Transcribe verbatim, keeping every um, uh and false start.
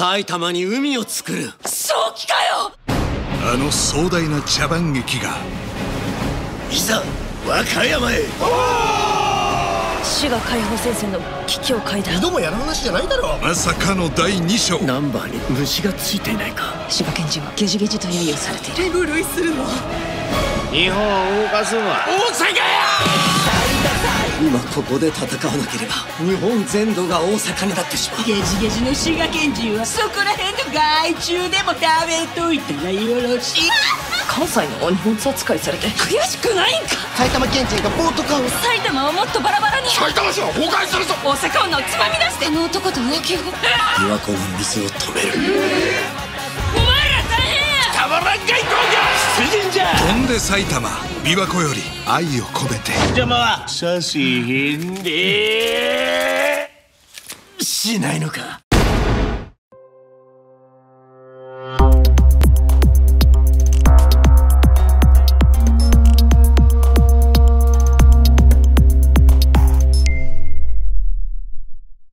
埼玉に海を作る。正気かよ。あの壮大な茶番劇がいざ和歌山へ。滋賀解放戦線の危機を変えた。二度もやる話じゃないだろう。まさかのだいに章。ナンバーに虫がついていないか。滋賀県人はゲジゲジと揶揄されている。手狂いするの。日本を動かすのは大阪や。今ここで戦わなければ日本全土が大阪になってしまう。ゲジゲジの滋賀県人はそこら辺の害虫でも食べといたらよろしい。関西の日本扱いされて悔しくないんか。埼玉県人がボート買う。埼玉はもっとバラバラに。埼玉市は崩壊するぞ。大阪女をつまみ出してあの男と浮気を。琵琶湖の水を止める。お前ら大変や。たまらんかい。今夜出陣じゃ。飛んで埼玉琵琶湖より愛を込めて。邪魔はさしへんで。しないのか。